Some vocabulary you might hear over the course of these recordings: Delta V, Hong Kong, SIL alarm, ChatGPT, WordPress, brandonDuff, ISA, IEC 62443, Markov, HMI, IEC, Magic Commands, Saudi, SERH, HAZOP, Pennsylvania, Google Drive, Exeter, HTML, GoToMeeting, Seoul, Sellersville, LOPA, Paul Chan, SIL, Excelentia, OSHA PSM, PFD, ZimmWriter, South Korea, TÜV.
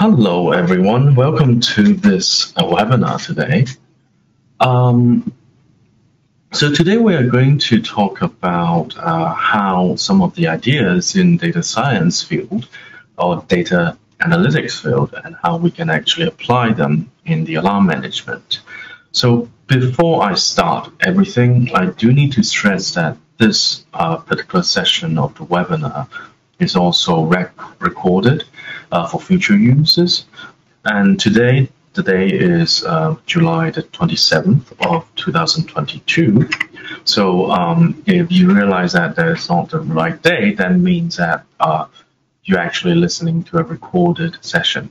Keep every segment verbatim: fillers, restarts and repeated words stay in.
Hello everyone, welcome to this uh, webinar today. Um, so today we are going to talk about uh, how some of the ideas in data science field or data analytics field and how we can actually apply them in the alarm management. So before I start everything, I do need to stress that this uh, particular session of the webinar is also rec recorded uh, for future uses. And today, today is uh, July the twenty-seventh of two thousand twenty-two. So um, if you realize that that's not the right day, then means that uh, you're actually listening to a recorded session.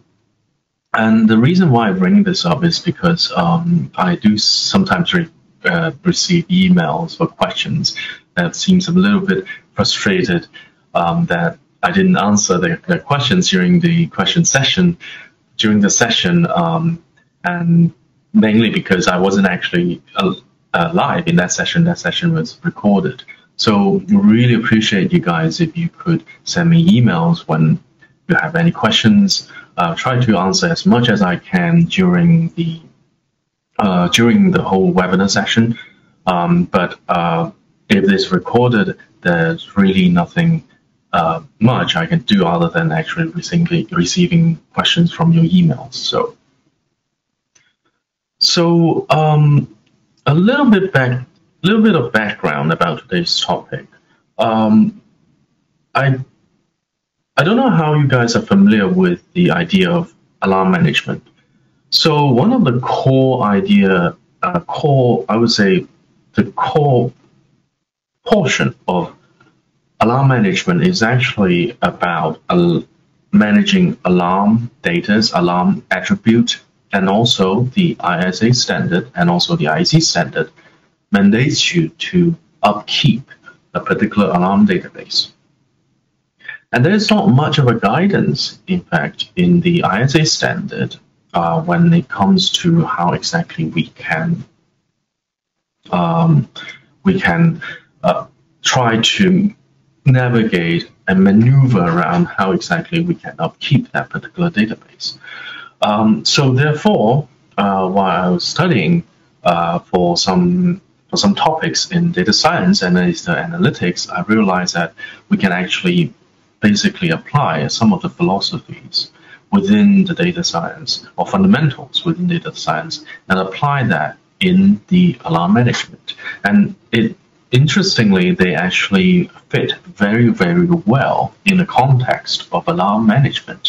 And the reason why I bring this up is because um, I do sometimes re uh, receive emails or questions that seems a little bit frustrated Um, that I didn't answer their, their questions during the question session, during the session, um, and mainly because I wasn't actually uh, uh, live in that session. That session was recorded. So really appreciate you guys if you could send me emails when you have any questions. Uh, try to answer as much as I can during the uh, during the whole webinar session. Um, but uh, if it's recorded, there's really nothing Uh, much I can do other than actually receiving, receiving questions from your emails. So, so um, a little bit back, little bit of background about today's topic. Um, I I don't know how you guys are familiar with the idea of alarm management. So one of the core idea, uh, core I would say, the core portion of alarm management is actually about uh, managing alarm data, alarm attribute, and also the I S A standard and also the I E C standard mandates you to upkeep a particular alarm database. And there's not much of a guidance, in fact, in the I S A standard uh, when it comes to how exactly we can um, we can uh, try to navigate and maneuver around how exactly we can upkeep that particular database. Um, so therefore, uh, while I was studying uh, for some for some topics in data science and data analytics, I realized that we can actually basically apply some of the philosophies within the data science or fundamentals within data science and apply that in the alarm management. And it interestingly, they actually fit very, very well in the context of alarm management.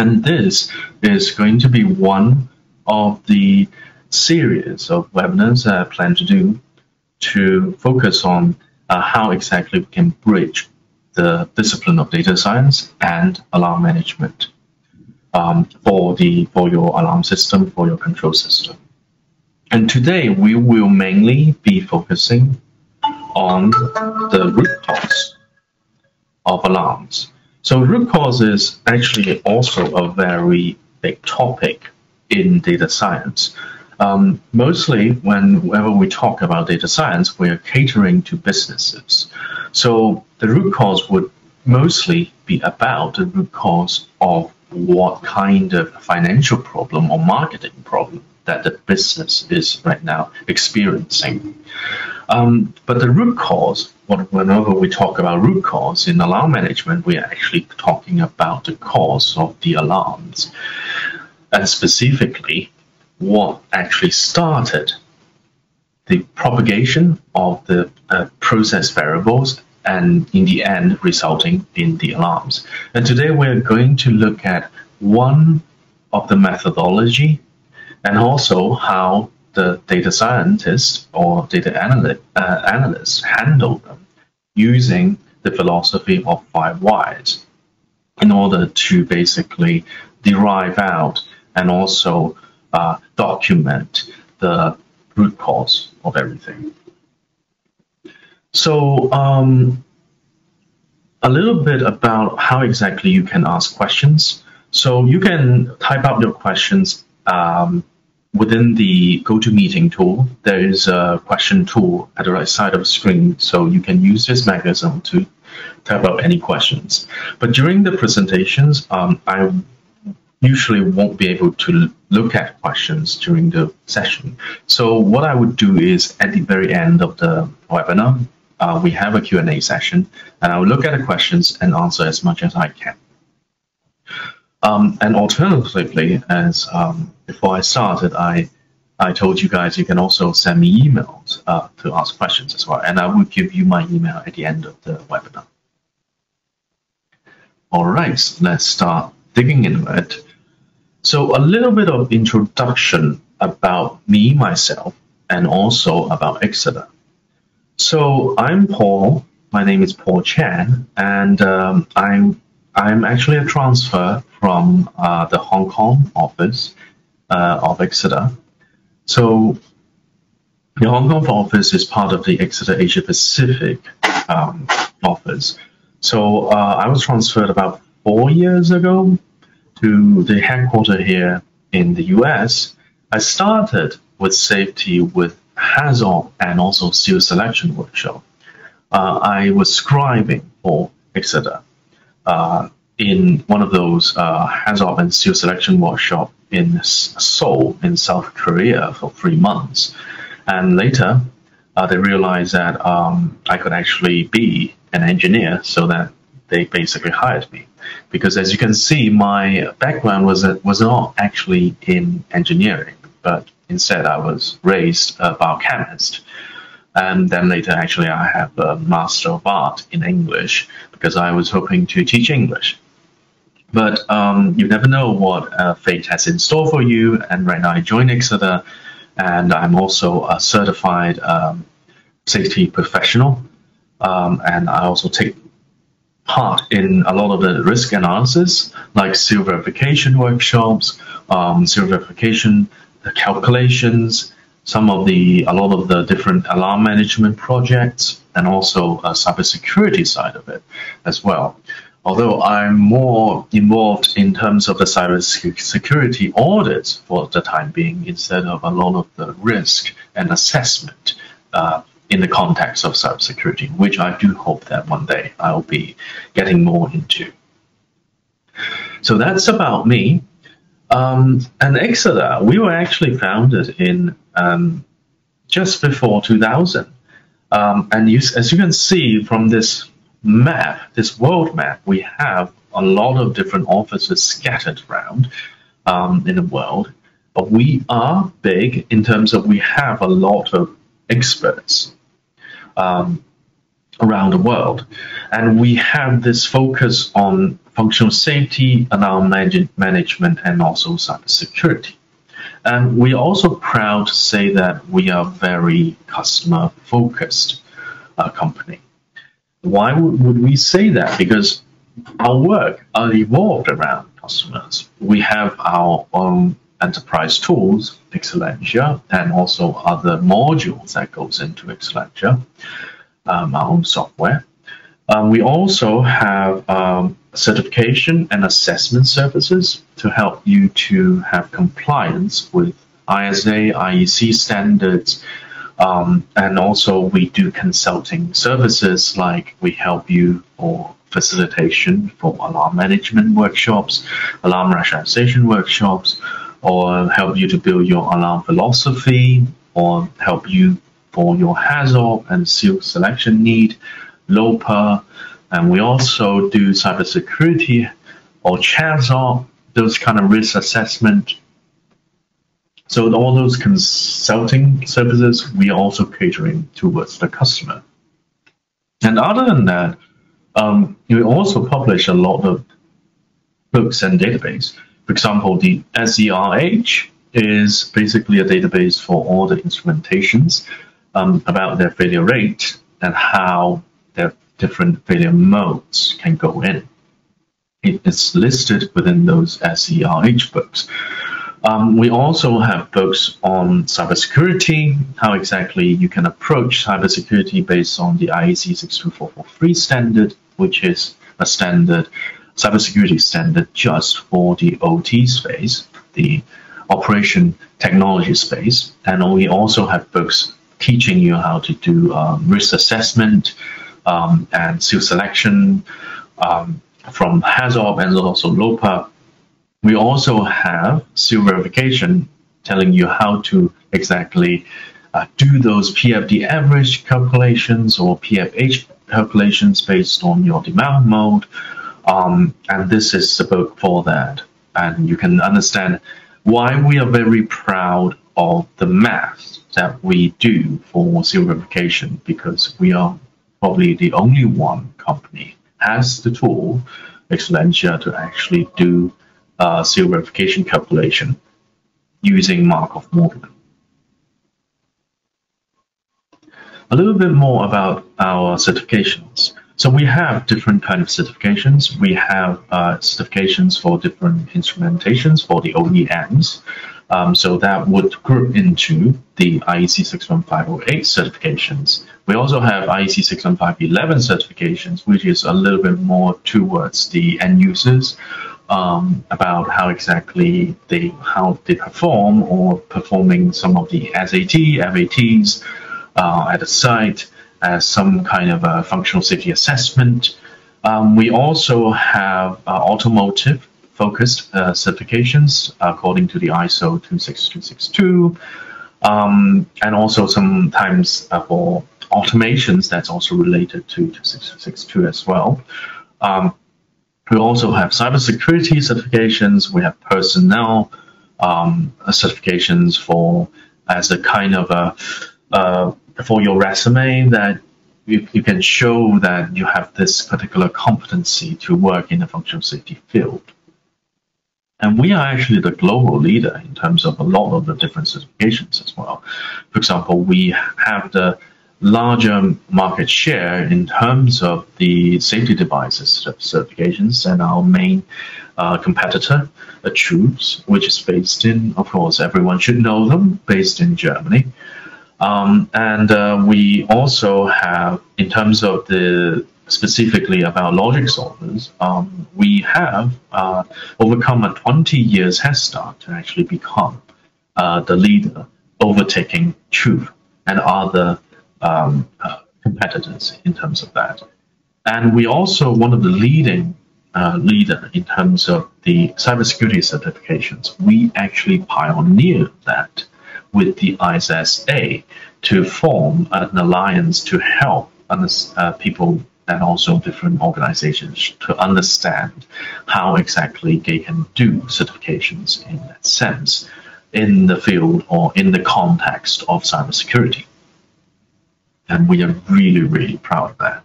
And this is going to be one of the series of webinars that I plan to do to focus on uh, how exactly we can bridge the discipline of data science and alarm management um, for, the, for your alarm system, for your control system. And today we will mainly be focusing on the root cause of alarms. So root cause is actually also a very big topic in data science. Um, mostly whenever we talk about data science, we are catering to businesses. So the root cause would mostly be about the root cause of what kind of financial problem or marketing problem that the business is right now experiencing. Um, but the root cause, whenever we talk about root cause in alarm management, we are actually talking about the cause of the alarms, and specifically what actually started the propagation of the uh, process variables and in the end resulting in the alarms. And today we're going to look at one of the methodology and also how the data scientists or data analyst, uh, analysts handle them using the philosophy of five whys in order to basically derive out and also uh, document the root cause of everything. So um, a little bit about how exactly you can ask questions. So you can type out your questions um, within the GoToMeeting tool. There is a question tool at the right side of the screen, so you can use this mechanism to type out any questions. But during the presentations, um, I usually won't be able to look at questions during the session. So what I would do is at the very end of the webinar, uh, we have a Q and A session, and I will look at the questions and answer as much as I can. Um, and alternatively, as um, before I started, I, I told you guys you can also send me emails uh, to ask questions as well, and I will give you my email at the end of the webinar. All right, so let's start digging into it. So a little bit of introduction about me, myself, and also about Exeter. So I'm Paul, my name is Paul Chan, and um, I'm, I'm actually a transfer from uh, the Hong Kong office uh, of Exeter. So the Hong Kong office is part of the Exeter Asia-Pacific um, office. So uh, I was transferred about four years ago to the headquarters here in the U S. I started with safety with HAZOP and also SEAL selection workshop. Uh, I was scribing for Exeter uh, in one of those uh, HAZOP and SEAL selection workshop in Seoul in South Korea for three months. And later, uh, they realized that um, I could actually be an engineer, so that they basically hired me. Because as you can see, my background was was not actually in engineering, but instead I was raised a biochemist, and then later actually I have a Master of Art in English because I was hoping to teach English. But um, you never know what uh, fate has in store for you. And right now I joined Exeter, and I'm also a certified um, safety professional, um, and I also take part in a lot of the risk analysis, like SIL verification workshops, um, SIL verification, the calculations, some of the, a lot of the different alarm management projects, and also a cybersecurity side of it as well. Although I'm more involved in terms of the cybersecurity audits for the time being, instead of a lot of the risk and assessment uh, in the context of cybersecurity, which I do hope that one day I'll be getting more into. So that's about me. Um, and Exeter, we were actually founded in um, just before two thousand. Um, and you, as you can see from this map, this world map, we have a lot of different offices scattered around um, in the world. But we are big in terms of we have a lot of experts Um, around the world, and we have this focus on functional safety, alarm management, and also cybersecurity. And we are also proud to say that we are very customer-focused uh, company. Why would we say that? Because our work are evolved around customers. We have our own enterprise tools, Excelentia, and also other modules that goes into Excelentia, um, our own software. Um, we also have um, certification and assessment services to help you to have compliance with I S A, I E C standards, um, and also we do consulting services, like we help you for facilitation for alarm management workshops, alarm rationalization workshops, or help you to build your alarm philosophy, or help you for your HAZOP and SIL selection need, LOPA, and we also do cybersecurity or CHAZOP, those kind of risk assessment. So all those consulting services, we are also catering towards the customer. And other than that, um, we also publish a lot of books and database. For example, the S E R H is basically a database for all the instrumentations um, about their failure rate and how their different failure modes can go in. It is listed within those S E R H books. Um, we also have books on cybersecurity, how exactly you can approach cybersecurity based on the I E C six two four four three standard, which is a standard cybersecurity standard just for the O T space, the operation technology space. And we also have books teaching you how to do um, risk assessment um, and SIL selection um, from HAZOP and also LOPA. We also have S I L verification telling you how to exactly uh, do those P F D average calculations or P F H calculations based on your demand mode. Um, and this is the book for that. And you can understand why we are very proud of the math that we do for S I L verification, because we are probably the only one company has the tool, Excelentia, to actually do uh, S I L verification calculation using Markov modeling. A little bit more about our certifications. So we have different kind of certifications. We have uh, certifications for different instrumentations for the O E Ms. Um, so that would group into the I E C six one five zero eight certifications. We also have I E C six one five one one certifications, which is a little bit more towards the end users, um, about how exactly they how they perform or performing some of the S A T, F A Ts uh, at a site as some kind of a functional safety assessment. Um, we also have uh, automotive focused uh, certifications according to the I S O two six two six two, um, and also sometimes uh, for automations that's also related to two six two six two as well. Um, we also have cybersecurity certifications. We have personnel um, certifications for as a kind of a uh, for your resume that you, you can show that you have this particular competency to work in the functional safety field. And we are actually the global leader in terms of a lot of the different certifications as well. For example, we have the larger market share in terms of the safety devices certifications than our main uh, competitor, the TÜV, which is based in, of course, everyone should know them, based in Germany. Um, and uh, we also have, in terms of the specifically about logic solvers, um, we have uh, overcome a twenty years head start to actually become uh, the leader, overtaking TÜV and other um, uh, competitors in terms of that. And we also one of the leading uh, leader in terms of the cybersecurity certifications. We actually pioneered that with the I S S A to form an alliance to help uh, people and also different organizations to understand how exactly they can do certifications in that sense in the field or in the context of cybersecurity. And we are really, really proud of that.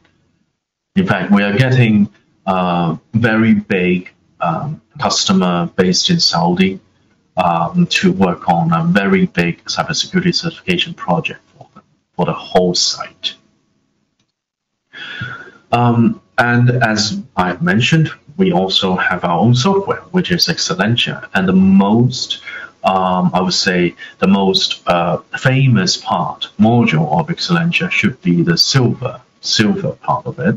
In fact, we are getting uh, very big um, customer based in Saudi Um, to work on a very big cybersecurity certification project for them, for the whole site. Um, and as I've mentioned, we also have our own software, which is Excelentia. And the most, um, I would say, the most uh, famous part, module of Excelentia should be the silver, silver part of it,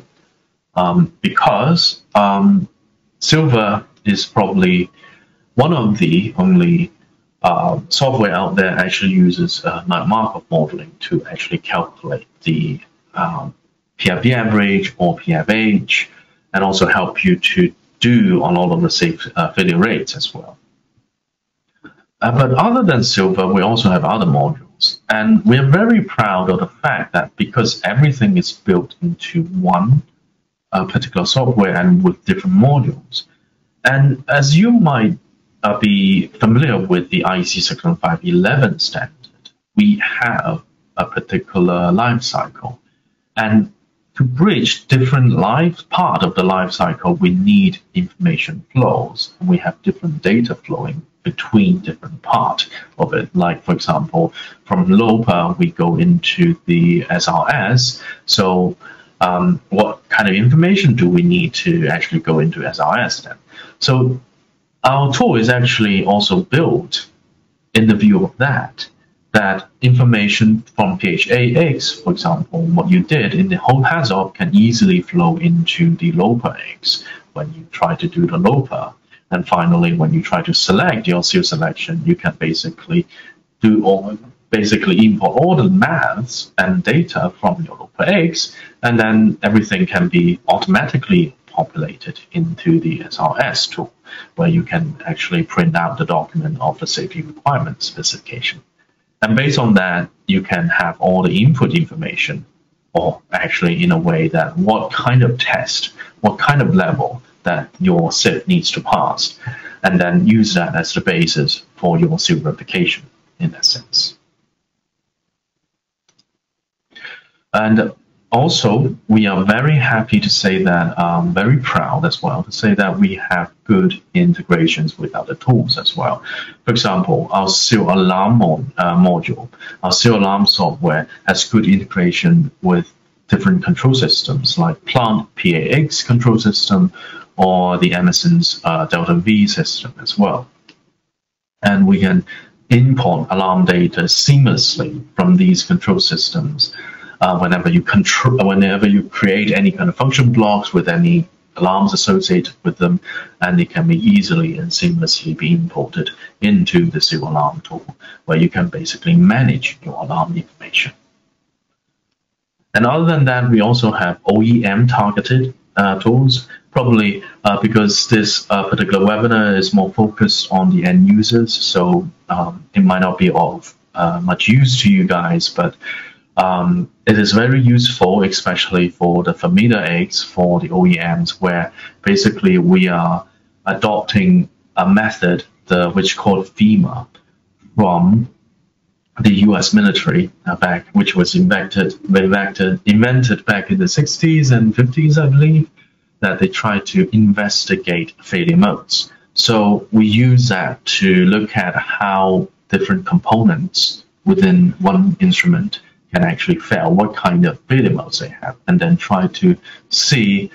um, because um, silver is probably one of the only uh, software out there actually uses uh, Markov modeling to actually calculate the um, P F D average or P F H, and also help you to do on all of the safe uh, failure rates as well. Uh, but other than Silver, we also have other modules, and we're very proud of the fact that because everything is built into one uh, particular software and with different modules, and as you might Uh, be familiar with the I E C six one five one one standard, we have a particular life cycle, and to bridge different life part of the life cycle, we need information flows. We have different data flowing between different parts of it. Like for example, from LOPA we go into the S R S. So um, what kind of information do we need to actually go into S R S then? So our tool is actually also built in the view of that, that information from P H A X, for example, what you did in the whole HAZOP can easily flow into the LOPA X when you try to do the LOPA. And finally, when you try to select your S I L selection, you can basically do all, basically import all the maths and data from your LOPA X, and then everything can be automatically populated into the S R S tool. where you can actually print out the document of the safety requirement specification. And based on that, you can have all the input information, or actually in a way that what kind of test, what kind of level that your S I L needs to pass, and then use that as the basis for your S I L replication in that sense. And also, we are very happy to say that, um, very proud as well to say that we have good integrations with other tools as well. For example, our S I L alarm mod, uh, module, our S I L alarm software has good integration with different control systems like Plant P A X control system or the Amazon's uh, Delta V system as well. And we can import alarm data seamlessly from these control systems. Uh, whenever you control, whenever you create any kind of function blocks with any alarms associated with them, and it can be easily and seamlessly be imported into the S I L alarm tool, where you can basically manage your alarm information. And other than that, we also have O E M targeted uh, tools, probably uh, because this uh, particular webinar is more focused on the end users, so um, it might not be of uh, much use to you guys, but Um, it is very useful, especially for the familiar aids, for the O E Ms, where basically we are adopting a method the, which called FEMA from the U S military uh, back, which was invented, invented, invented back in the sixties and fifties, I believe, that they tried to investigate failure modes. So we use that to look at how different components within one instrument can actually fail, what kind of failure modes they have, and then try to see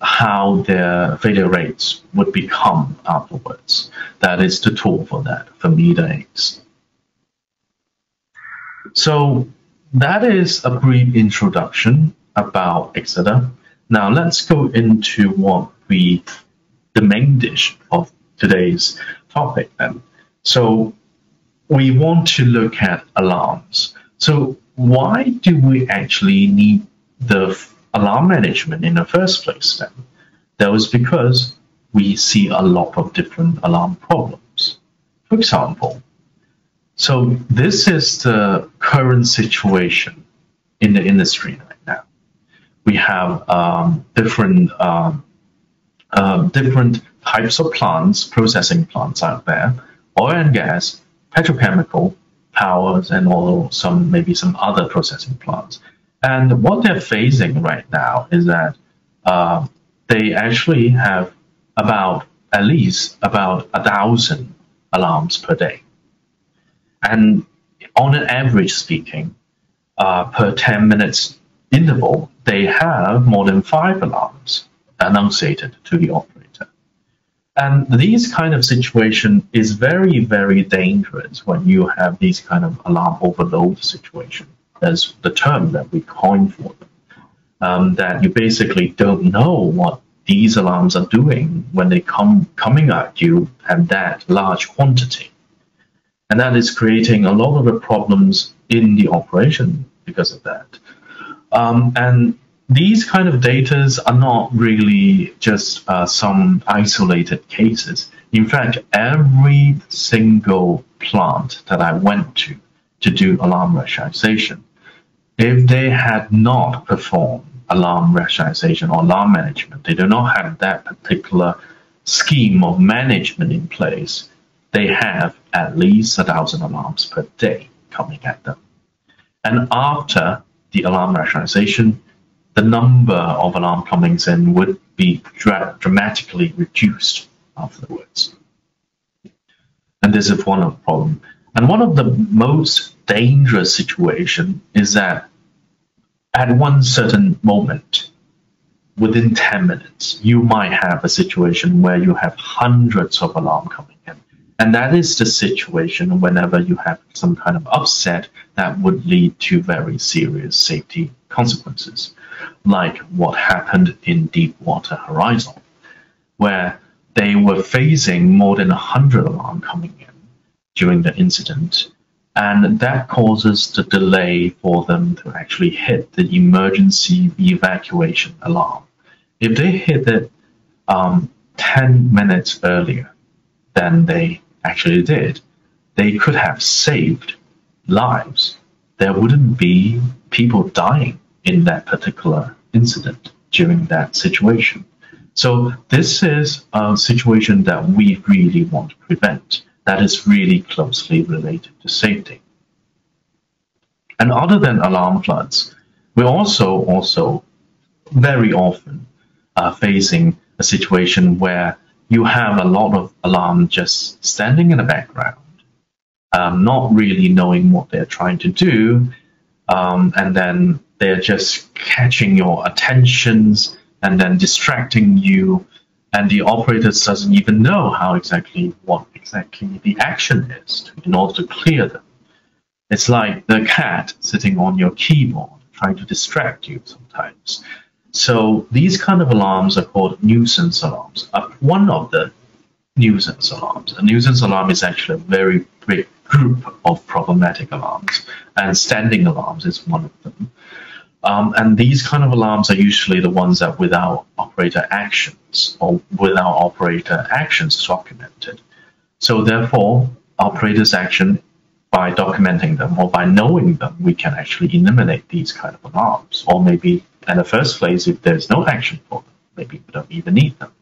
how their failure rates would become afterwards. That is the tool for that, for FEMA. So that is a brief introduction about Exeter. Now let's go into what we, the main dish of today's topic then. So we want to look at alarms. So why do we actually need the alarm management in the first place then? That was because we see a lot of different alarm problems. For example, so this is the current situation in the industry right now. We have um, different, um, uh, different types of plants, processing plants out there, oil and gas, petrochemical, powers, and all some maybe some other processing plants. And what they're facing right now is that uh, they actually have about at least about a thousand alarms per day. And on an average speaking, uh, per ten minutes interval, they have more than five alarms enunciated to the operator. And these kind of situation is very, very dangerous when you have these kind of alarm overload situation. That's the term that we coined for them. Um, that you basically don't know what these alarms are doing when they come coming at you and that large quantity. And that is creating a lot of the problems in the operation because of that. Um, and these kind of data are not really just uh, some isolated cases. In fact, every single plant that I went to to do alarm rationalization, if they had not performed alarm rationalization or alarm management, they do not have that particular scheme of management in place, they have at least a thousand alarms per day coming at them. And after the alarm rationalization, the number of alarm comings in would be dra dramatically reduced afterwards. And this is one of the problem. And one of the most dangerous situation is that at one certain moment, within ten minutes, you might have a situation where you have hundreds of alarm coming in. And that is the situation whenever you have some kind of upset that would lead to very serious safety consequences, like what happened in Deepwater Horizon, where they were facing more than one hundred alarms coming in during the incident, and that causes the delay for them to actually hit the emergency evacuation alarm. If they hit it um, ten minutes earlier than they actually did, they could have saved lives. There wouldn't be people dying in that particular incident during that situation. So this is a situation that we really want to prevent, that is really closely related to safety. And other than alarm floods, we're also, also very often uh, facing a situation where you have a lot of alarm just standing in the background, um, not really knowing what they're trying to do, um, and then they're just catching your attentions and then distracting you, and the operator doesn't even know how exactly what exactly the action is in order to clear them. It's like the cat sitting on your keyboard trying to distract you sometimes. So these kind of alarms are called nuisance alarms. Uh, one of the nuisance alarms. A nuisance alarm is actually a very big group of problematic alarms, and standing alarms is one of them. Um, and these kind of alarms are usually the ones that without operator actions or without operator actions documented. So therefore, operator's action, by documenting them or by knowing them, we can actually eliminate these kind of alarms. Or maybe in the first place, if there's no action for them, maybe we don't even need them.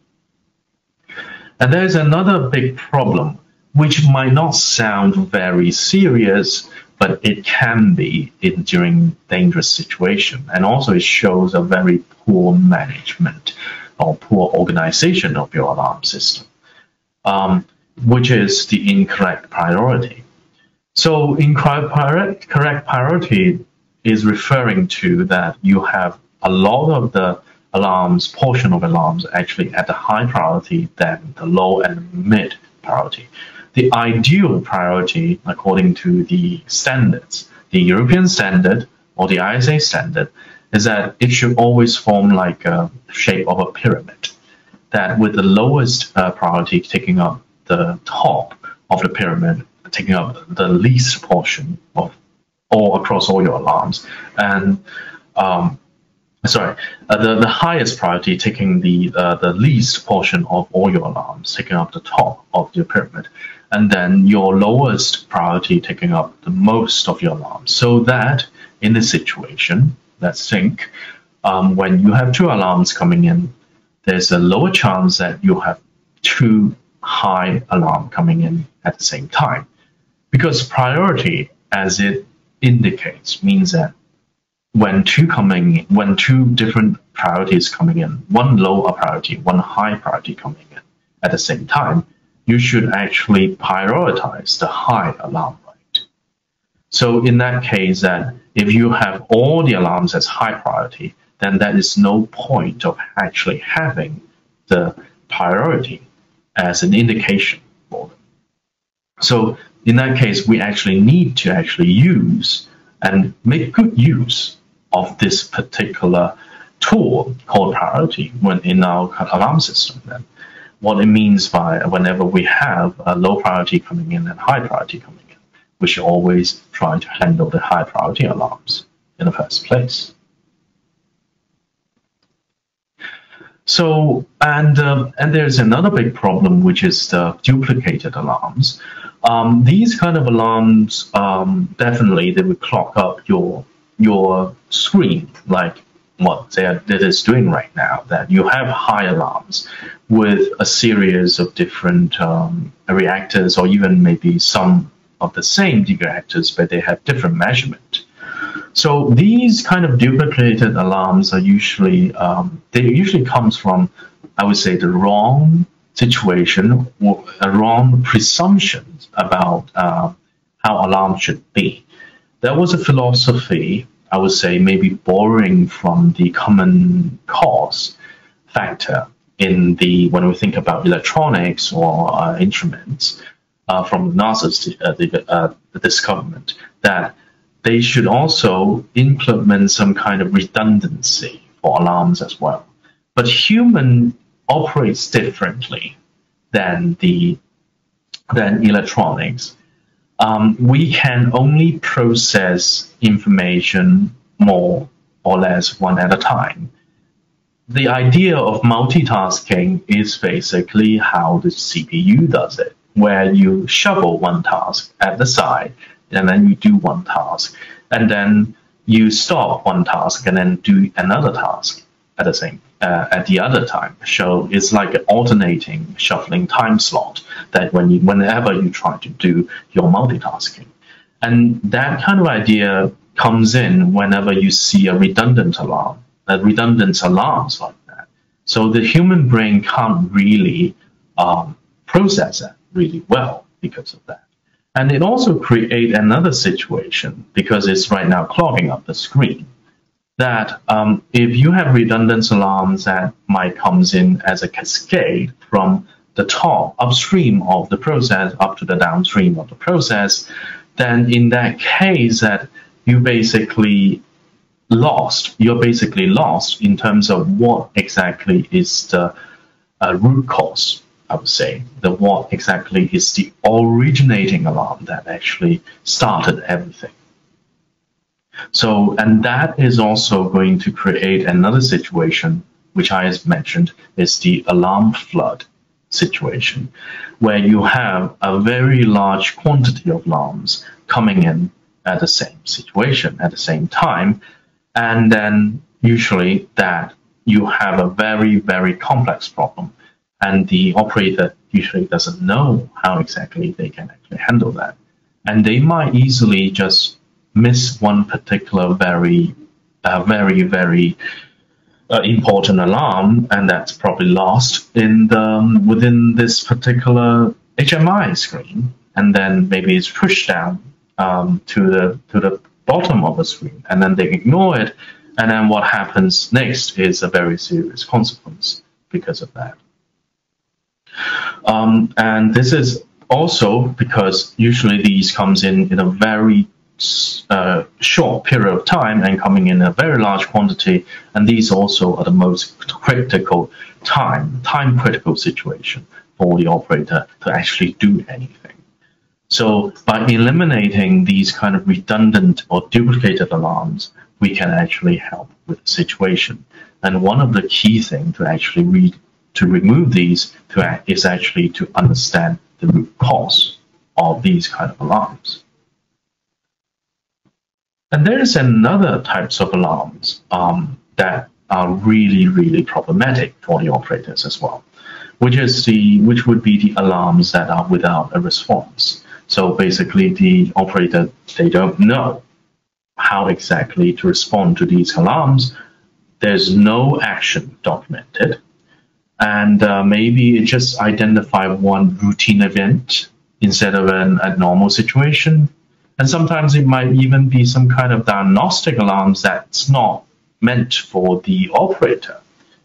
And there's another big problem, which might not sound very serious, but it can be in, during dangerous situation, and also it shows a very poor management or poor organization of your alarm system, um, which is the incorrect priority. So incorrect correct priority is referring to that you have a lot of the alarms, portion of alarms actually at the high priority than the low and mid priority. The ideal priority, according to the standards, the European standard or the I S A standard, is that it should always form like a shape of a pyramid, that with the lowest uh, priority taking up the top of the pyramid, taking up the least portion of all across all your alarms, and um, sorry, uh, the, the highest priority taking the, uh, the least portion of all your alarms, taking up the top of your pyramid, and then your lowest priority taking up the most of your alarms. So that in this situation, let's think, um, when you have two alarms coming in, there's a lower chance that you have two high alarm coming in at the same time. Because priority, as it indicates, means that when two coming, when two different priorities coming in, one lower priority, one high priority coming in at the same time, you should actually prioritize the high alarm rate. So in that case, that if you have all the alarms as high priority, then there is no point of actually having the priority as an indication for them. So in that case, we actually need to actually use and make good use of this particular tool called priority when in our alarm system. Then what it means by whenever we have a low priority coming in and high priority coming in, we should always try to handle the high priority alarms in the first place. So, and, um, and there's another big problem, which is the duplicated alarms. Um, these kind of alarms, um, definitely they will clog up your, your screen, like what that is doing right now, that you have high alarms with a series of different um, reactors, or even maybe some of the same reactors, but they have different measurement. So these kind of duplicated alarms are usually, um, they usually comes from, I would say, the wrong situation or wrong presumptions about uh, how alarms should be. There was a philosophy, I would say, maybe borrowing from the common cause factor in the, when we think about electronics or uh, instruments, uh, from NASA's uh, the, uh, the discoverment, that they should also implement some kind of redundancy for alarms as well. But human operates differently than the than electronics. Um, we can only process information more or less one at a time. the idea of multitasking is basically how the C P U does it, where you shovel one task at the side, and then you do one task, and then you stop one task and then do another task at the same uh, at the other time. So it's like an alternating shuffling time slot that when you, whenever you try to do your multitasking. And that kind of idea comes in whenever you see a redundant alarm, a redundant alarms like that. So the human brain can't really um, process that really well because of that. And it also creates another situation, because it's right now clogging up the screen, that um, if you have redundant alarms that might comes in as a cascade from the top upstream of the process up to the downstream of the process, then in that case that you basically lost, you're basically lost in terms of what exactly is the uh, root cause, I would say, the what exactly is the originating alarm that actually started everything. So, and that is also going to create another situation, which I has mentioned, is the alarm flood situation, where you have a very large quantity of alarms coming in at the same situation, at the same time, and then usually that you have a very, very complex problem, and the operator usually doesn't know how exactly they can actually handle that. And they might easily just miss one particular very, uh, very, very uh, important alarm, and that's probably lost in the, within this particular H M I screen, and then maybe it's pushed down um, to the to the bottom of the screen, and then they ignore it, and then what happens next is a very serious consequence because of that. Um, and this is also because usually these comes in in a very uh, short period of time and coming in a very large quantity, and these also are the most critical time, time critical situation for the operator to actually do anything. So by eliminating these kind of redundant or duplicated alarms, we can actually help with the situation. And one of the key things to actually read to remove these to act is actually to understand the root cause of these kind of alarms. And there is another types of alarms um, that are really, really problematic for the operators as well, which is the which would be the alarms that are without a response. So basically the operator, they don't know how exactly to respond to these alarms. There's no action documented. And uh, maybe it just identify one routine event instead of an abnormal situation. And sometimes it might even be some kind of diagnostic alarms that's not meant for the operator.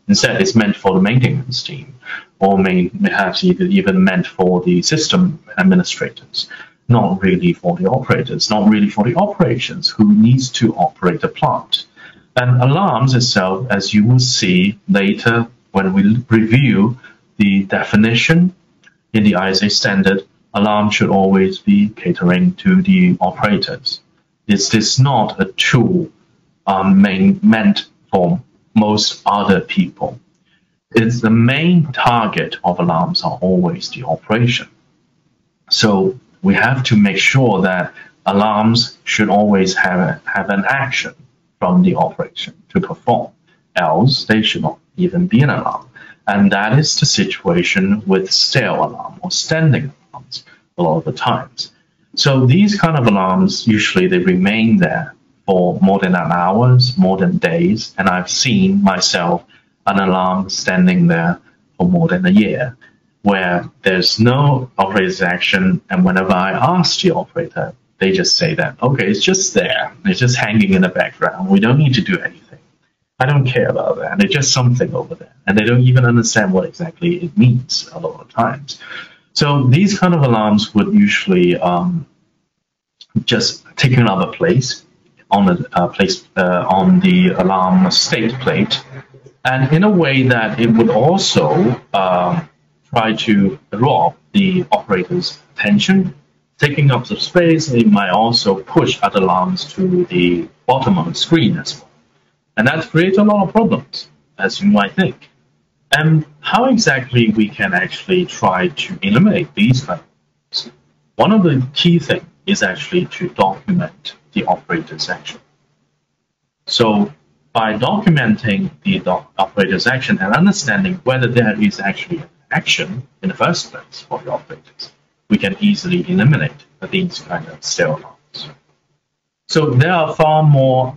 Instead, it's meant for the maintenance team, or may perhaps even, even meant for the system administrators, not really for the operators, not really for the operations who needs to operate the plant. And alarms itself, as you will see later, when we review the definition in the I S A standard, alarm should always be catering to the operators. It's this not a tool um, main, meant for most other people. It's the main target of alarms are always the operation. So we have to make sure that alarms should always have, a, have an action from the operation to perform, else they should not even be an alarm. And that is the situation with stale alarm or standing alarms a lot of the times. So these kind of alarms, usually they remain there for more than an hour, more than days. And I've seen myself an alarm standing there for more than a year where there's no operator's action. And whenever I ask the operator, they just say that, okay, it's just there. It's just hanging in the background. We don't need to do anything. I don't care about that, and it's just something over there. And they don't even understand what exactly it means a lot of times. So these kind of alarms would usually um, just take another place on, a, uh, place, uh, on the alarm state plate, and in a way that it would also uh, try to rob the operator's attention, taking up the space, and it might also push other alarms to the bottom of the screen as well. And that creates a lot of problems. as you might think. And how exactly we can actually try to eliminate these claims? One of the key things is actually to document the operator's action. So by documenting the doc operator's action and understanding whether there is actually an action in the first place for the operators, we can easily eliminate these kind of SIL alarms. So there are far more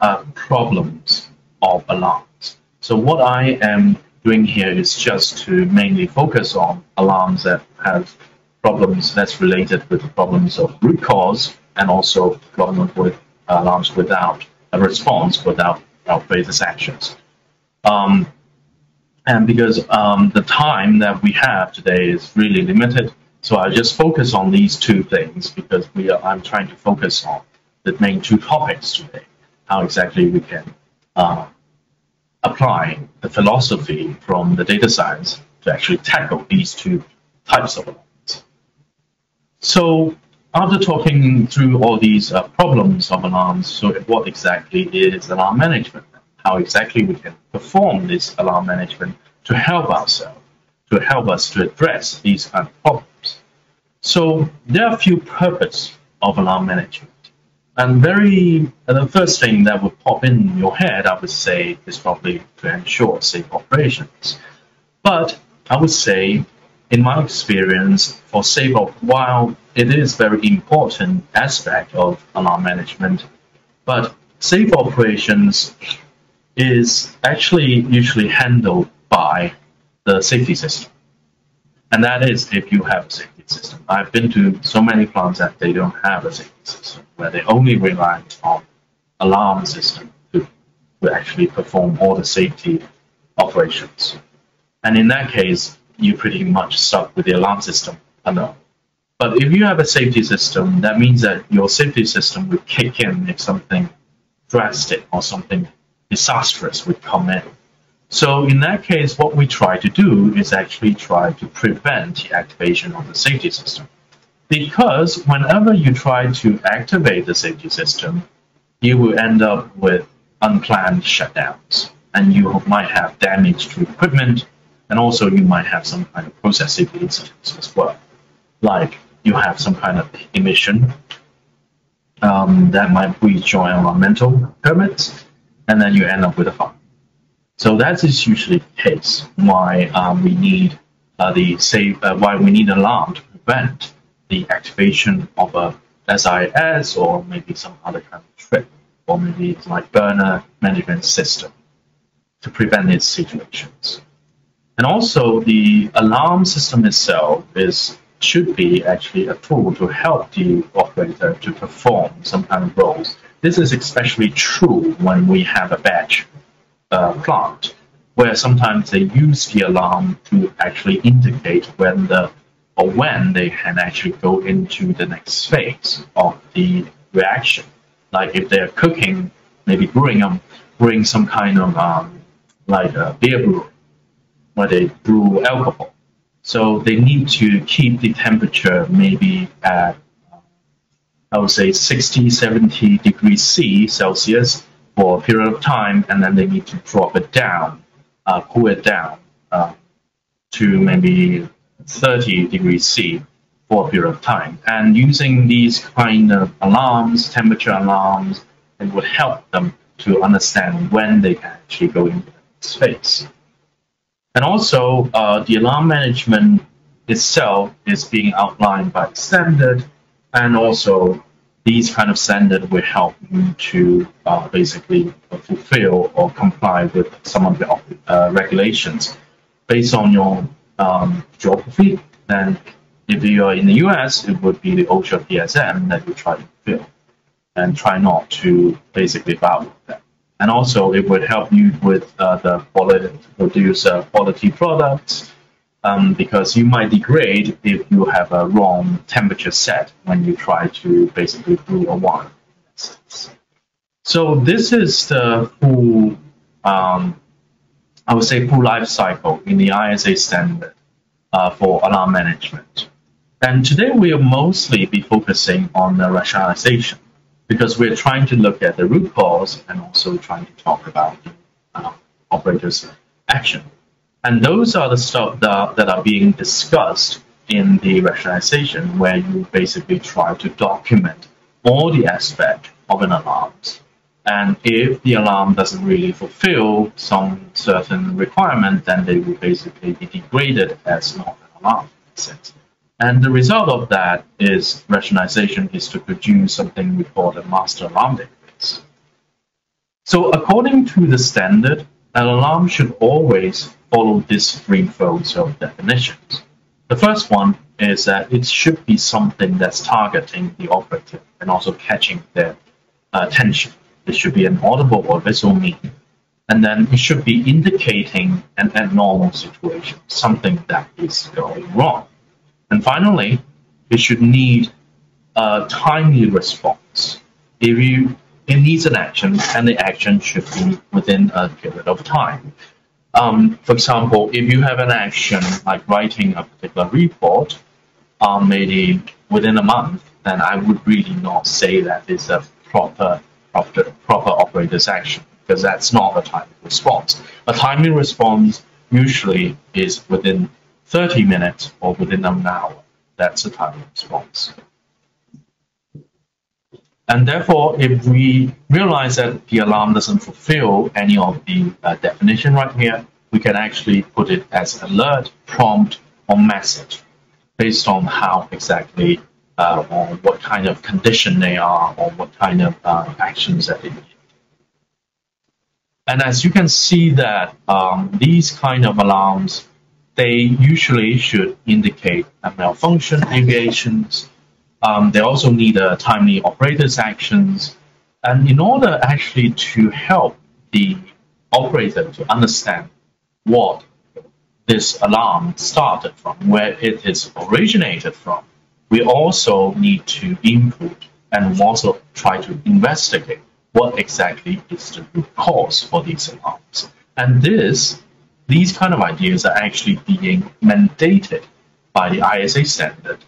uh, problems of alarms. So what I am doing here is just to mainly focus on alarms that have problems that's related with problems of root cause and also problems with alarms without a response, without operator's actions. Um, and because um, the time that we have today is really limited, so I just focus on these two things because we are, I'm trying to focus on the main two topics today, how exactly we can uh, apply the philosophy from the data science to actually tackle these two types of alarms. So after talking through all these uh, problems of alarms, so what exactly is alarm management? How exactly we can perform this alarm management to help ourselves, to help us to address these kind of problems? So there are a few purposes of alarm management. And very, and the first thing that would pop in your head, I would say, is probably to ensure safe operations. But I would say, in my experience, for safe, while it is very important aspect of alarm management, but safe operations is actually usually handled by the safety system. And that is if you have a safety system. I've been to so many plants that they don't have a safety system, where they only rely on alarm system to, to actually perform all the safety operations. And in that case, you're pretty much stuck with the alarm system alone. But if you have a safety system, that means that your safety system would kick in if something drastic or something disastrous would come in. So in that case, what we try to do is actually try to prevent the activation of the safety system. Because whenever you try to activate the safety system, you will end up with unplanned shutdowns. And you might have damage to equipment, and also you might have some kind of process safety incidents as well. Like you have some kind of emission um, that might breach your environmental permits, and then you end up with a fire. So that is usually the case why um, we need uh, the safe, uh, why we need an alarm to prevent the activation of a S I S or maybe some other kind of trip, or maybe it's like burner management system to prevent these situations. And also the alarm system itself is should be actually a tool to help the operator to perform some kind of roles. This is especially true when we have a batch uh, plant, where sometimes they use the alarm to actually indicate when the or when they can actually go into the next phase of the reaction. Like if they're cooking, maybe brewing, um, brewing some kind of um, like a beer brew, where they brew alcohol. So they need to keep the temperature maybe at, I would say, sixty, seventy degrees C, Celsius for a period of time, and then they need to drop it down, uh, cool it down uh, to maybe thirty degrees C for a period of time. And using these kind of alarms, temperature alarms, it would help them to understand when they can actually go into space. And also, uh, the alarm management itself is being outlined by the standard, and also these kind of standard will help you to uh, basically fulfill or comply with some of the uh, regulations based on your um, geography. Then, if you are in the U S, it would be the OSHA P S M that you try to fulfill, and try not to basically violate that. And also, it would help you with uh, the quality, produce uh, quality products, um, because you might degrade if you have a wrong temperature set when you try to basically brew a wine. So this is the full, um, I would say, full life cycle in the I S A standard uh, for alarm management. And today we will mostly be focusing on the rationalization, because we're trying to look at the root cause and also trying to talk about the uh, operator's action. And those are the stuff that, that are being discussed in the rationalization, where you basically try to document all the aspect of an alarm. And if the alarm doesn't really fulfill some certain requirement, then they will basically be degraded as not an alarm in a sense. And the result of that is rationalization is to produce something we call the master alarm database. So according to the standard, an alarm should always follow these three folds of definitions. The first one is that it should be something that's targeting the operative and also catching their uh, attention. It should be an audible or visual meaning. And then it should be indicating an abnormal situation, something that is going wrong. And finally, it should need a timely response. If you, it needs an action, and the action should be within a period of time. Um, for example, if you have an action like writing a particular report, um, maybe within a month, then I would really not say that it's a proper Proper, proper operator's action, because that's not a timely response. A timely response usually is within thirty minutes or within an hour. That's a timely response. And therefore, if we realize that the alarm doesn't fulfill any of the uh, definition right here, we can actually put it as alert, prompt, or message, based on how exactly Uh, or what kind of condition they are, or what kind of uh, actions that they need. And as you can see that um, these kind of alarms, they usually should indicate a malfunction deviations. Um, they also need a timely operator's actions. And in order actually to help the operator to understand what this alarm started from, where it is originated from, we also need to input and also try to investigate what exactly is the root cause for these alarms. And this, these kind of ideas are actually being mandated by the I S A standard,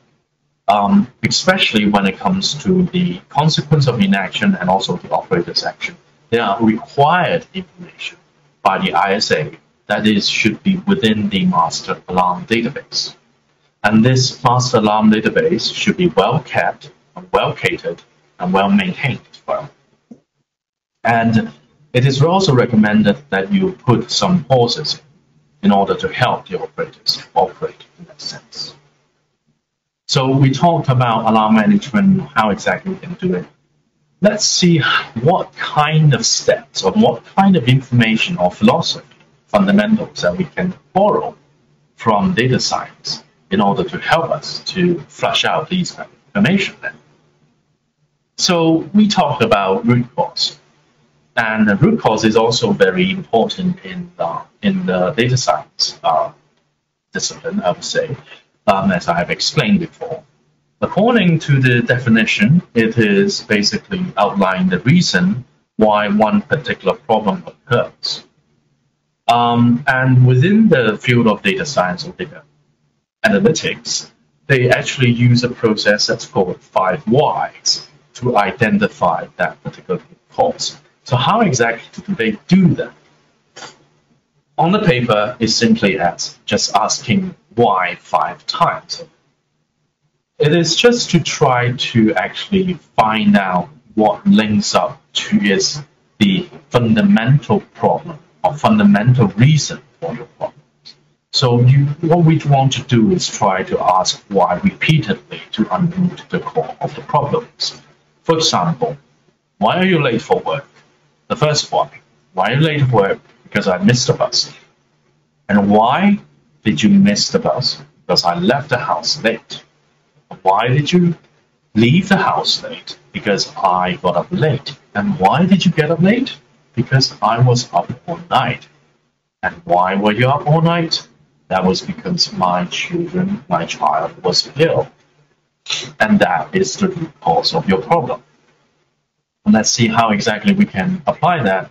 um, especially when it comes to the consequence of inaction and also the operator's action. They are required information by the I S A that is should be within the master alarm database. And this master alarm database should be well kept, and well catered, and well maintained as well. And it is also recommended that you put some pauses in order to help the operators operate in that sense. So we talked about alarm management, how exactly we can do it. Let's see what kind of steps or what kind of information or philosophy fundamentals that we can borrow from data science in order to help us to flush out these kind of information then. So we talked about root cause, and the root cause is also very important in the, in the data science uh, discipline, I would say, um, as I have explained before. According to the definition, it is basically outlining the reason why one particular problem occurs. Um, and within the field of data science or data analytics, they actually use a process that's called five whys to identify that particular cause. So how exactly do they do that? On the paper, it's simply as just asking why five times. It is just to try to actually find out what links up to is the fundamental problem or fundamental reason for the problem. So you, what we want to do is try to ask why repeatedly to unroot the core of the problems. For example, why are you late for work? The first one, why are you late for work? Because I missed the bus. And why did you miss the bus? Because I left the house late. Why did you leave the house late? Because I got up late. And why did you get up late? Because I was up all night. And why were you up all night? That was because my children, my child was ill. And that is the root cause of your problem. And let's see how exactly we can apply that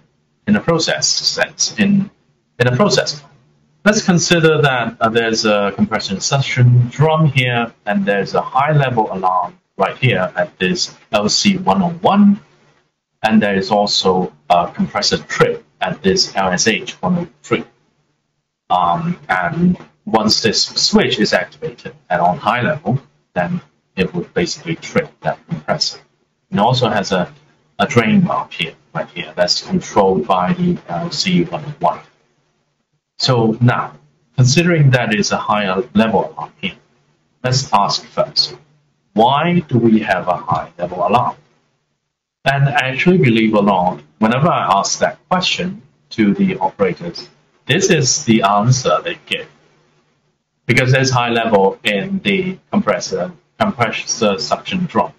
in a process sense, in, in a process. Let's consider that uh, there's a compression suction drum here, and there's a high-level alarm right here at this L C one oh one, and there is also a compressor trip at this L S H one oh three. Um, and once this switch is activated at on high level, then it would basically trip that compressor. It also has a, a drain valve here, right here, that's controlled by the L C one oh one. So now, considering that is a higher level alarm here, let's ask first, why do we have a high level alarm? And actually, believe it or not, whenever I ask that question to the operators, this is the answer they give. Because there's high level in the compressor, compressor suction drop.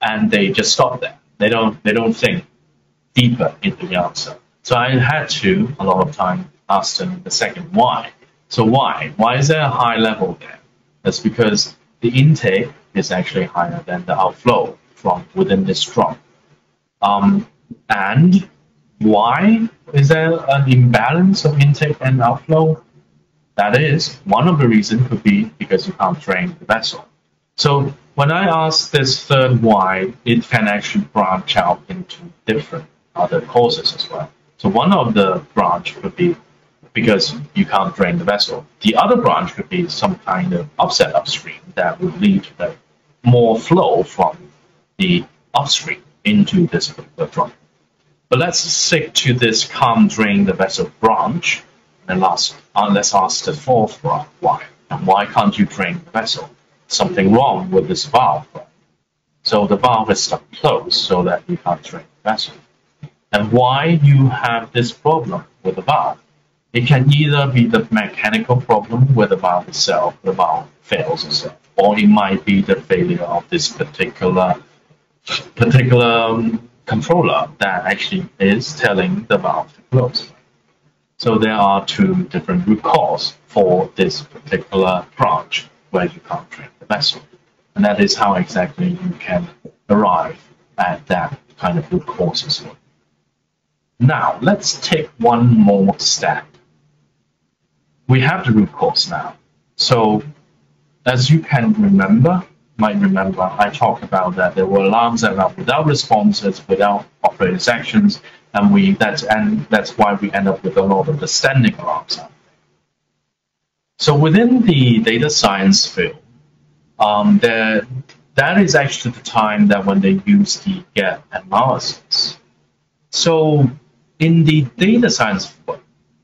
And they just stop there. They don't, they don't think deeper into the answer. So I had to, a lot of time, ask them the second why. So why? Why is there a high level there? That's because the intake is actually higher than the outflow from within this drop. Um, and why is there an imbalance of intake and outflow? That is, one of the reasons could be because you can't drain the vessel. So when I ask this third why, it can actually branch out into different other causes as well. So one of the branch could be because you can't drain the vessel. The other branch could be some kind of upset upstream that would lead to the more flow from the upstream into this particular drum. But let's stick to this can't drain the vessel branch. And last, uh, let's ask the fourth branch, why? And why can't you drain the vessel? Something wrong with this valve. So the valve is stuck closed so that you can't drain the vessel. And why you have this problem with the valve? It can either be the mechanical problem with the valve itself, the valve fails itself, or it might be the failure of this particular particular um, controller that actually is telling the valve to close. So there are two different root causes for this particular branch where you can't drain the vessel. And that is how exactly you can arrive at that kind of root causes. Now, let's take one more step. We have the root cause now. So as you can remember, might remember, I talked about that there were alarms that are without responses, without operator actions, and we that's and that's why we end up with a lot of the standing alarms. So within the data science field, um, there that is actually the time that when they use the gap analysis. So in the data science field,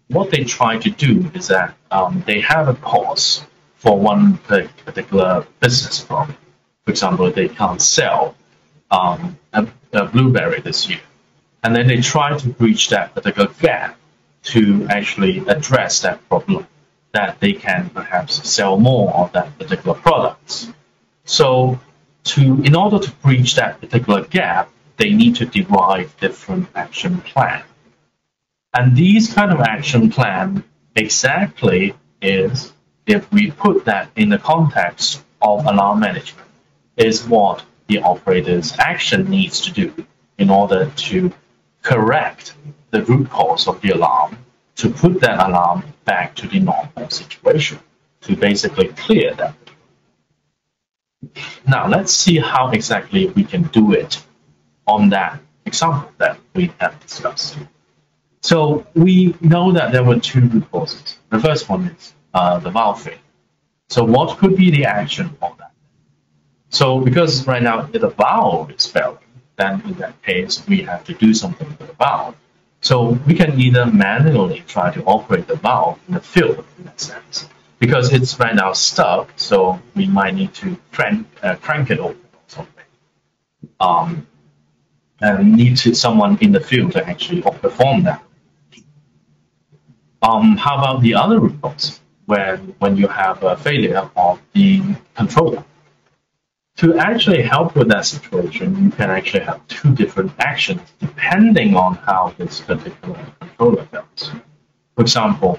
what they try to do is that um, they have a cause for one particular business problem. For example, they can't sell um, a, a blueberry this year. And then they try to breach that particular gap to actually address that problem, that they can perhaps sell more of that particular product. So to, in order to breach that particular gap, they need to derive different action plan. And these kind of action plan exactly is, if we put that in the context of alarm management, is what the operator's action needs to do in order to correct the root cause of the alarm, to put that alarm back to the normal situation, to basically clear that. Now, let's see how exactly we can do it on that example that we have discussed. So we know that there were two root causes. The first one is uh, the valve failure. So what could be the action on that? So because right now the valve is failing, then in that case we have to do something with the valve. So we can either manually try to operate the valve in the field in that sense, because it's right now stuck, so we might need to crank uh, crank it open or something. Um, and need to, someone in the field to actually perform that. Um, how about the other root cause, where when you have a failure of the controller? To actually help with that situation, you can actually have two different actions depending on how this particular controller fails. For example,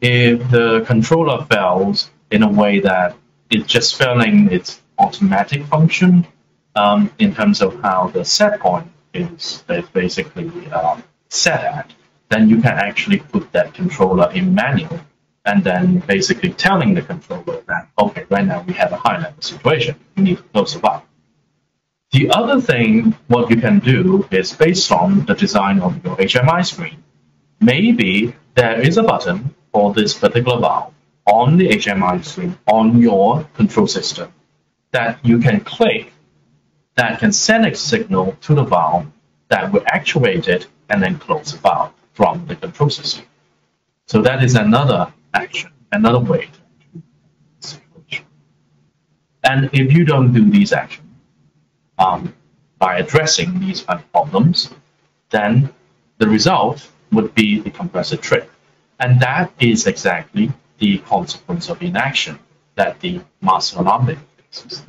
if the controller fails in a way that it's just failing its automatic function, um, in terms of how the set point is basically um, set at, then you can actually put that controller in manual and then basically telling the controller that, okay, right now we have a high level situation, we need to close the valve. The other thing what you can do is based on the design of your H M I screen. Maybe there is a button for this particular valve on the H M I screen on your control system that you can click that can send a signal to the valve that will actuate it and then close the valve from the control system. So that is another action, another way to and if you don't do these actions um, by addressing these problems, then the result would be the compressor trip. And that is exactly the consequence of inaction that the master alarm unit faces.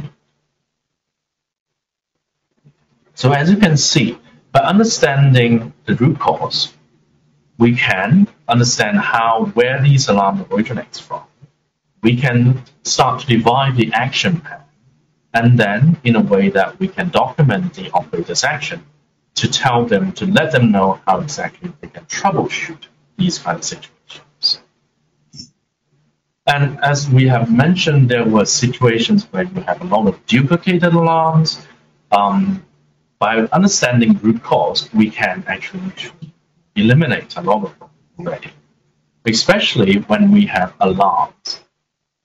So as you can see, by understanding the root cause, we can understand how, where these alarm originates from. We can start to divide the action path, and then in a way that we can document the operator's action to tell them, to let them know how exactly they can troubleshoot these kind of situations. And as we have mentioned, there were situations where you have a lot of duplicated alarms. Um, by understanding root cause, we can actually eliminate a lot of them already, especially when we have alarms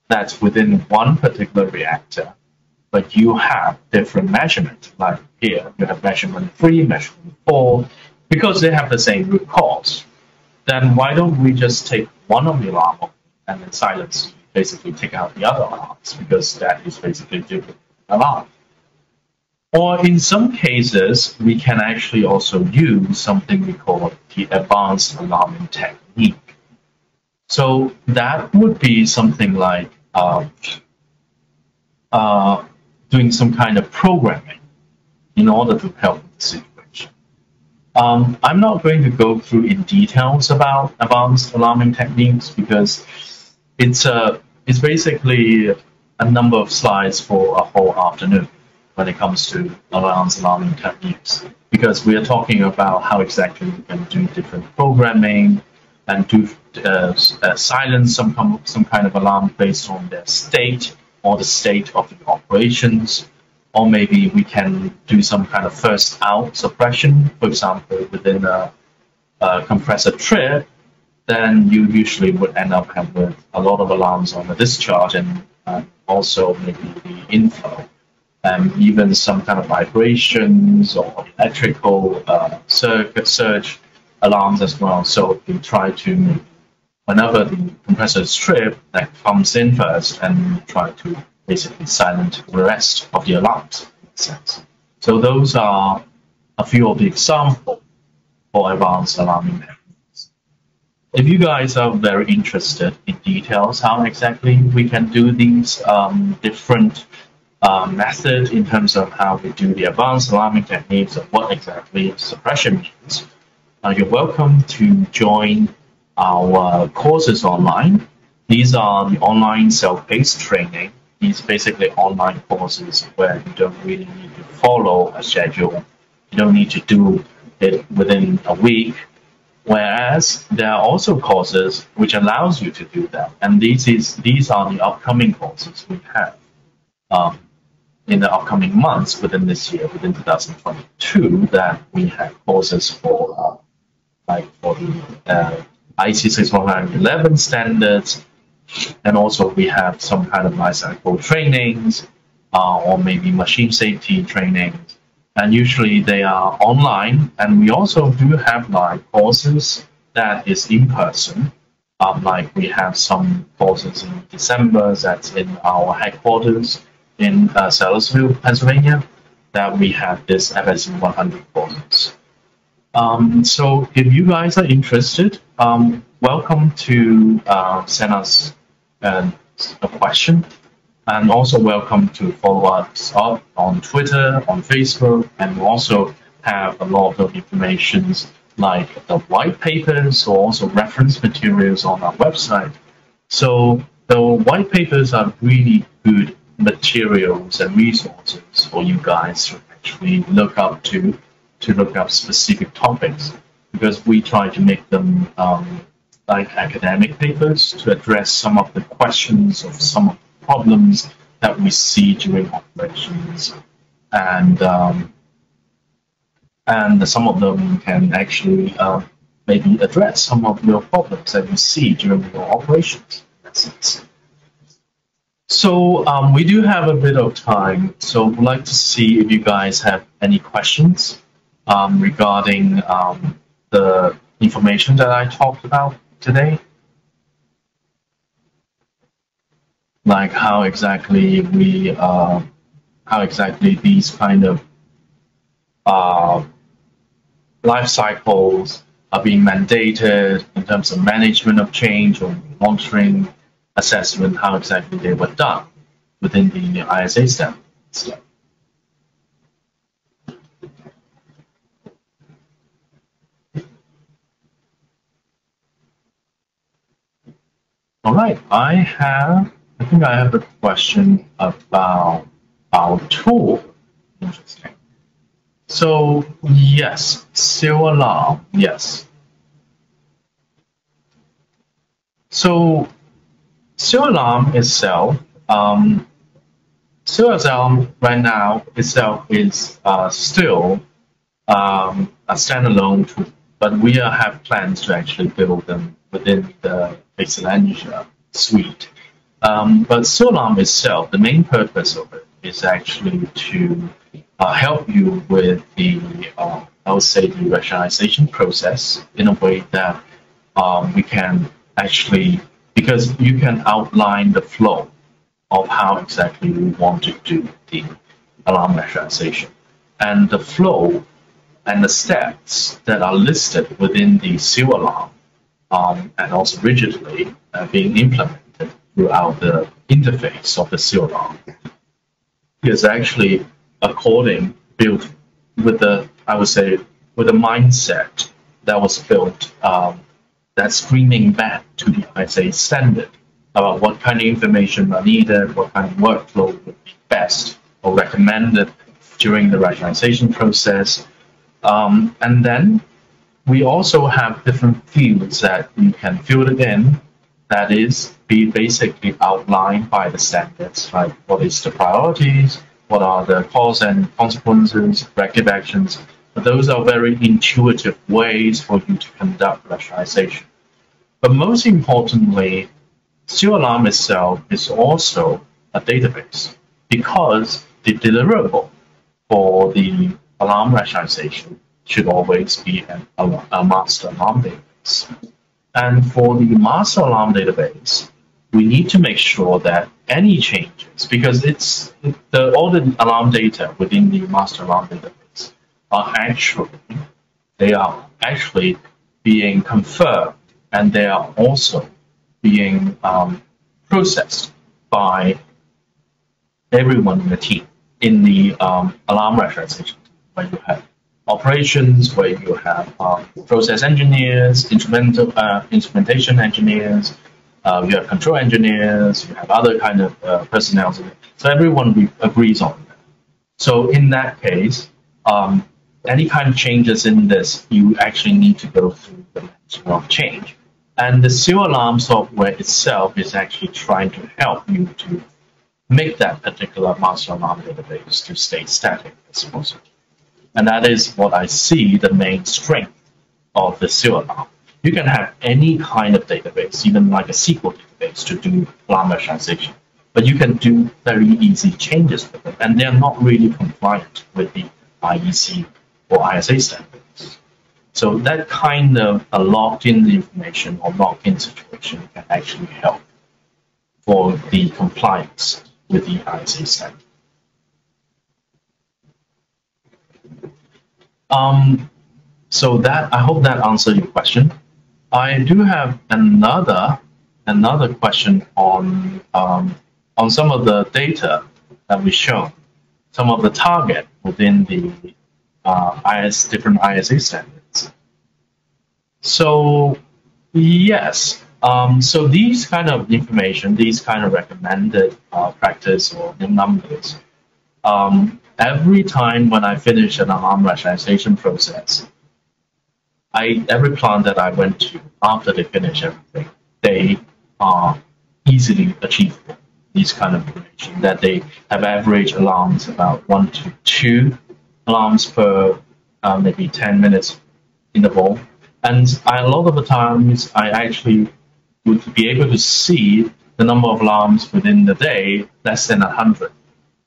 that's within one particular reactor, but you have different measurements. Like here, you have measurement three, measurement four, because they have the same root cause. Then why don't we just take one of the alarm and then silence, basically take out the other alarms, because that is basically duplicate alarm. Or in some cases, we can actually also use something we call the advanced alarming technique. So that would be something like Uh, uh, doing some kind of programming in order to help the situation. Um, I'm not going to go through in details about advanced alarming techniques because it's a it's basically a number of slides for a whole afternoon when it comes to advanced alarming techniques, because we are talking about how exactly you can do different programming and do uh, uh, silence some some kind of alarm based on their state or the state of the operations, or maybe we can do some kind of first out suppression. For example, within a, a compressor trip, then you usually would end up with a lot of alarms on the discharge and uh, also maybe the inflow, and um, even some kind of vibrations or electrical uh, circuit surge alarms as well. So we try to, whenever the compressor is tripped, that comes in first, and we try to basically silence the rest of the alarms, in a sense. So those are a few of the examples for advanced alarming techniques. If you guys are very interested in details, how exactly we can do these um, different uh, methods in terms of how we do the advanced alarming techniques and what exactly suppression means, Uh, you're welcome to join our uh, courses online. These are the online self-paced training. These basically online courses where you don't really need to follow a schedule. You don't need to do it within a week. Whereas there are also courses which allows you to do that. And these is these are the upcoming courses we have um, in the upcoming months within this year, within two thousand twenty-two, that we have courses for. Uh, like for the uh, I E C six one one one standards, and also we have some kind of life cycle trainings, uh, or maybe machine safety trainings, and usually they are online. And we also do have like courses that is in person, um, like we have some courses in December that's in our headquarters in uh, Sellersville, Pennsylvania, that we have this F S one hundred courses. Um, so if you guys are interested, um, welcome to uh, send us uh, a question, and also welcome to follow us up on Twitter, on Facebook, and we also have a lot of information like the white papers or also reference materials on our website. So the white papers are really good materials and resources for you guys to actually look up to to look up specific topics, because we try to make them um, like academic papers to address some of the questions or some of the problems that we see during operations and um, and some of them can actually uh, maybe address some of your problems that you see during your operations. So um, we do have a bit of time, so we'd like to see if you guys have any questions um, regarding um, the information that I talked about today. Like how exactly we, uh, how exactly these kind of uh, life cycles are being mandated in terms of management of change or monitoring, assessment, how exactly they were done within the I S A standards. All right, I have, I think I have a question about our tool. Interesting. So yes, S I L alarm, yes. So S I L alarm itself, um, S I L alarm right now itself is uh, still um, a standalone tool, but we uh, have plans to actually build them within the Excelentia suite. Um, but S I L alarm itself, the main purpose of it is actually to uh, help you with the, uh, I would say, the rationalization process in a way that um, we can actually. Because you can outline the flow of how exactly we want to do the alarm rationalization. And the flow and the steps that are listed within the S I L alarm um, and also rigidly uh, being implemented throughout the interface of the S I L alarm is actually according, built with the, I would say, with the mindset that was built um, that's screaming back to the I S A standard about what kind of information are needed, what kind of workflow would be best or recommended during the rationalization process. Um, and then we also have different fields that you can fill it in, that is be basically outlined by the standards, like what is the priorities, what are the cause and consequences, corrective actions. But those are very intuitive ways for you to conduct rationalization. But most importantly, S I L alarm itself is also a database, because the deliverable for the alarm rationalization should always be an, a, a master alarm database. And for the master alarm database, we need to make sure that any changes, because it's the, all the alarm data within the master alarm database are actually, they are actually being confirmed, and they are also being um, processed by everyone in the team, in the um, alarm rationalization, where you have operations, where you have um, process engineers, instrumental, uh, instrumentation engineers, uh, you have control engineers, you have other kind of uh, personnel. So everyone agrees on that. So in that case, um, any kind of changes in this, you actually need to go through the management of change. And the S I L alarm software itself is actually trying to help you to make that particular master alarm database to stay static as possible. And that is what I see the main strength of the S I L alarm. You can have any kind of database, even like a S Q L database, to do alarm rationalization. But you can do very easy changes with them, and they are not really compliant with the I E C or I S A standards. So that kind of a locked-in information or locked-in situation can actually help for the compliance with the I S A standard. Um, so that, I hope that answered your question. I do have another another question on um, on some of the data that we show, some of the target within the uh, I S, different I S A standards. So yes, um, so these kind of information, these kind of recommended uh, practice or the numbers, um, every time when I finish an alarm rationalization process, I, every plant that I went to after they finish everything, they are easily achievable these kind of duration, that they have average alarms about one to two alarms per uh, maybe ten minutes interval. And I, a lot of the times I actually would be able to see the number of alarms within the day less than one hundred,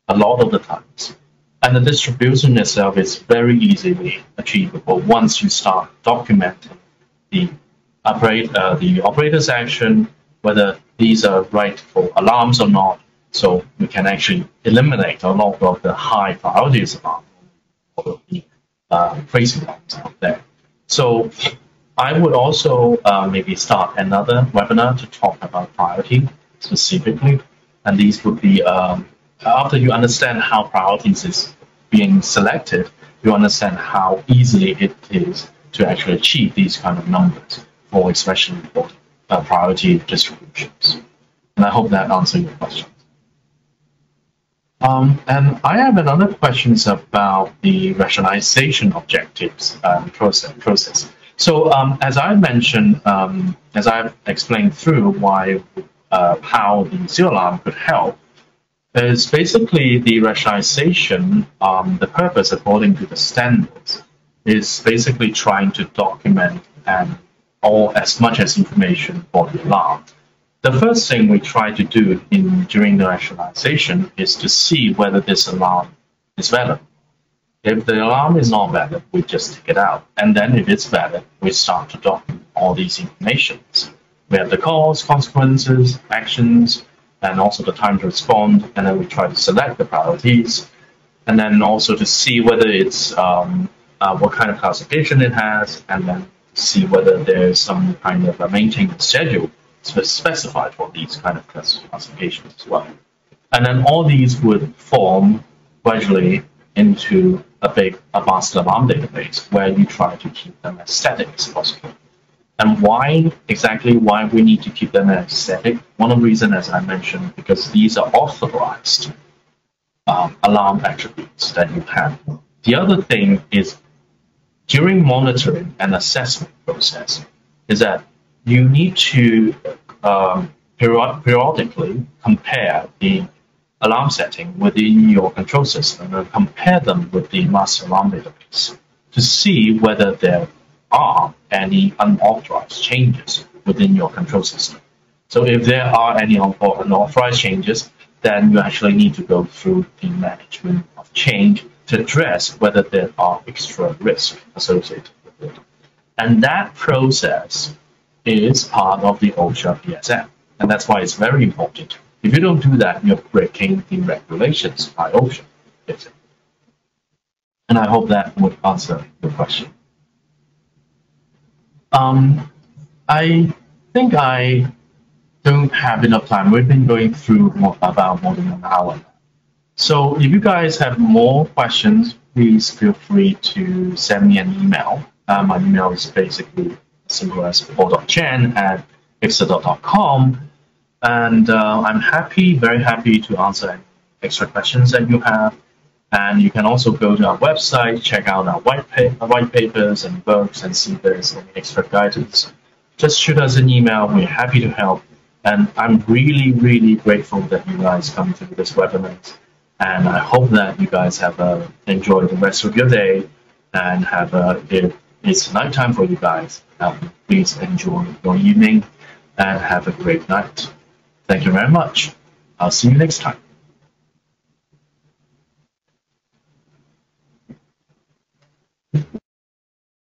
a lot of the times. And the distribution itself is very easily achievable once you start documenting the, operate, uh, the operator's action, whether these are right for alarms or not, so we can actually eliminate a lot of the high priorities alarms or the uh, crazy alarms out there. So I would also uh, maybe start another webinar to talk about priority specifically, and these would be um, after you understand how priorities is being selected, you understand how easily it is to actually achieve these kind of numbers for especially for uh, priority distributions. And I hope that answers your questions. Um, and I have another question about the rationalization objectives um, process. process. So um, as I mentioned, um, as I've explained through why, uh, how the S I L alarm could help, is basically the rationalization, um, the purpose according to the standards, is basically trying to document and all as much as information for the alarm. The first thing we try to do in during the rationalization is to see whether this alarm is valid. If the alarm is not valid, we just take it out. And then if it's valid, we start to document all these informations. We have the cause, consequences, actions, and also the time to respond, and then we try to select the priorities, and then also to see whether it's um, uh, what kind of classification it has, and then see whether there's some kind of a maintenance schedule specified for these kind of classifications as well. And then all these would form gradually into a big, a master alarm database where you try to keep them as static as possible. And why exactly why we need to keep them as static? One of the reasons, as I mentioned, because these are authorized um, alarm attributes that you have. The other thing is during monitoring and assessment process is that you need to um, periodically compare the alarm setting within your control system and compare them with the master alarm database to see whether they're are any unauthorized changes within your control system. So if there are any unauthorized changes, then you actually need to go through the management of change to address whether there are extra risks associated with it. And that process is part of the OSHA P S M. And that's why it's very important. If you don't do that, you're breaking the regulations by OSHA. And I hope that would answer the question. Um, I think I don't have enough time. We've been going through more, about more than an hour. So if you guys have more questions, please feel free to send me an email. Uh, my email is basically simple as paul dot chan at exeter dot com. And uh, I'm happy, very happy to answer any extra questions that you have. And you can also go to our website, check out our white, pa our white papers and books, and see if there's any extra guidance. Just shoot us an email. We're happy to help. And I'm really, really grateful that you guys come to this webinar. And I hope that you guys have uh, enjoyed the rest of your day. And have uh, if it's nighttime for you guys, um, please enjoy your evening and have a great night. Thank you very much. I'll see you next time.